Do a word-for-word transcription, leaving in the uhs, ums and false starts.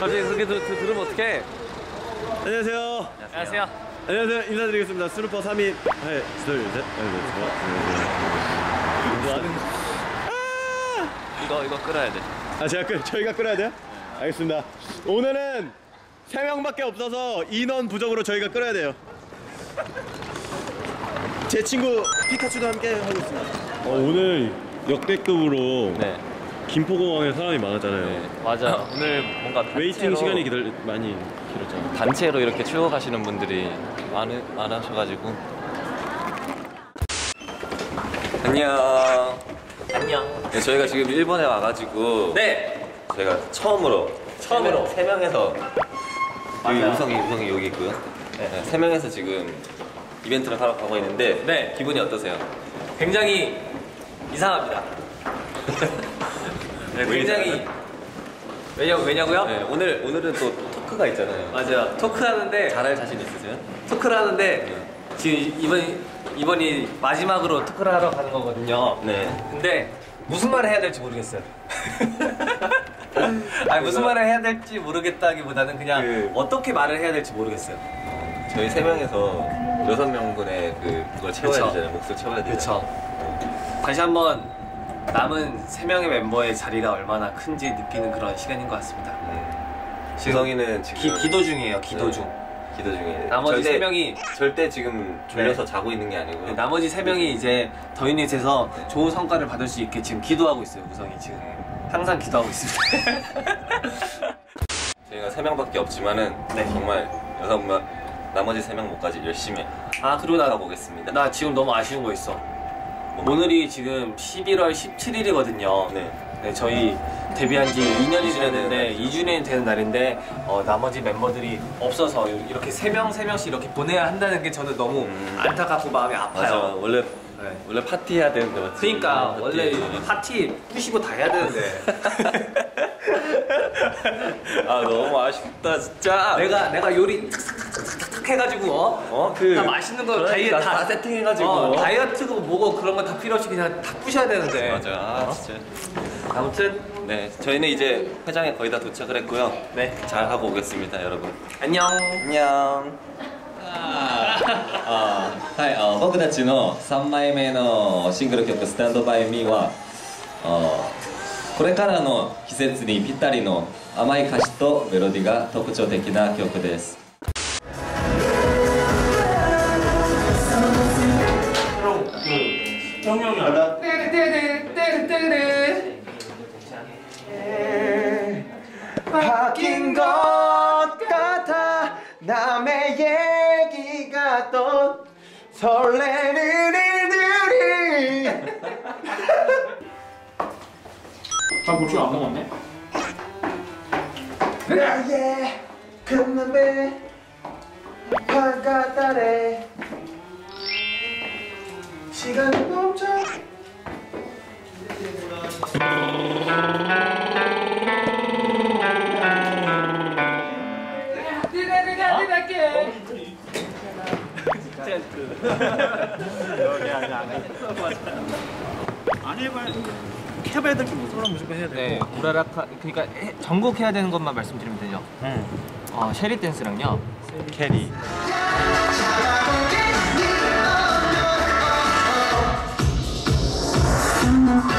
갑자기 그렇게 들으면 어떡해? 안녕하세요. 안녕하세요. 안녕하세요. 인사드리겠습니다. 스루퍼 삼 인. 하나, 둘, 셋. 안녕하세요. 이거, 이거 끌어야 돼. 아, 제가 끌, 저희가 끌어야 돼요? 알겠습니다. 오늘은 세 명밖에 없어서 인원 부족으로 저희가 끌어야 돼요. 제 친구 피카츄도 함께 하고 있습니다. 어, 오늘 역대급으로. 네. 김포공항에 사람이 많았잖아요. 네, 맞아. 어, 오늘 뭔가 단체로 웨이팅 시간이 기다리, 많이 길었잖아요. 단체로 이렇게 출국하시는 분들이 많으, 많으셔가지고. 안녕. 안녕. 네, 저희가 지금 일본에 와가지고. 네. 저희가 처음으로. 처음으로. 세 명에서. 여기 우성이, 우성이 여기 있고요. 네. 네, 세 명에서 지금 이벤트를 하러 가고 있는데. 네. 기분이 어떠세요? 굉장히 이상합니다. 네, 굉장히 왜냐, 왜냐고요? 네, 오늘, 오늘은 또 토크가 있잖아요. 맞아요. 토크하는데 잘할 자신 있으세요? 토크를 하는데 네. 지금 이번, 이번이 마지막으로 토크를 하러 가는 거거든요. 네. 근데 무슨 말을 해야 될지 모르겠어요. 아니 무슨 말을 해야 될지 모르겠다기보다는 그냥 그... 어떻게 말을 해야 될지 모르겠어요. 저희 세 명에서 여섯 명분의 그 그걸 채워야 그쵸. 되잖아요. 목소리 채워야 되잖아요. 그쵸. 다시 한번 남은 세 명의 멤버의 자리가 얼마나 큰지 느끼는 그런 시간인 것 같습니다. 네. 지성이는 지금 기, 기도 중이에요. 기도 네. 중. 기도 중이에요. 나머지 절대, 세 명이 절대 지금 졸려서 네. 자고 있는 게 아니고요. 네, 나머지 세 명이 이제 더 유닛에서 네. 좋은 성과를 받을 수 있게 지금 기도하고 있어요. 우성이 지금 항상 기도하고 있습니다. 저희가 세 명밖에 없지만은 네. 정말 여러분 나머지 세 명까지 열심히 아 그리고 나 가보겠습니다. 나 지금 너무 아쉬운 거 있어. 오늘이 지금 십일월 십칠일이거든요. 네. 네 저희 데뷔한 지 이 년이 지났는데 이 주년이 되는 날인데 어, 나머지 멤버들이 없어서 이렇게 세 명 세 명씩 이렇게 보내야 한다는 게 저는 너무 음... 안타깝고 마음이 아파요. 맞아. 원래 네. 원래 파티 해야 되는데 맞지? 그러니까 파티. 원래 파티 뿌시고 다 해야 되는데. 아 너무 아쉽다 진짜. 내가 내가 요리 해가지고 어? 어? 그 맛있는 거 다이어트 다, 다 세팅해가지고 어, 다이어트고 뭐고 그런 거 다 필요 없이 그냥 다 부셔야 되는데 맞아 아, 어? 진짜 아무튼 네 저희는 이제 회장에 거의 다 도착을 했고요. 네 잘 하고 오겠습니다 여러분. 안녕 안녕. 아, はい、僕たちのさんまいめのシングル曲スタンドバイミーはこれからの季節にぴったりの甘い歌詞とメロディが特徴的な曲です。 형형이 알아? 떼르떼르떼르떼르 바뀐 것 같아 남의 얘기가 또 설레는 일들이 나 고추 안 먹었네? 나의 금남배 바깥아래 시간이 멈춰 안 해봐야 해봐야 될 게 무조건 무조건 해야 돼. 우라라카 그러니까 전곡 해야 되는 것만 말씀드리면 되죠. 응. 어 쉐리 댄스랑요. 캐리. Mm-hmm.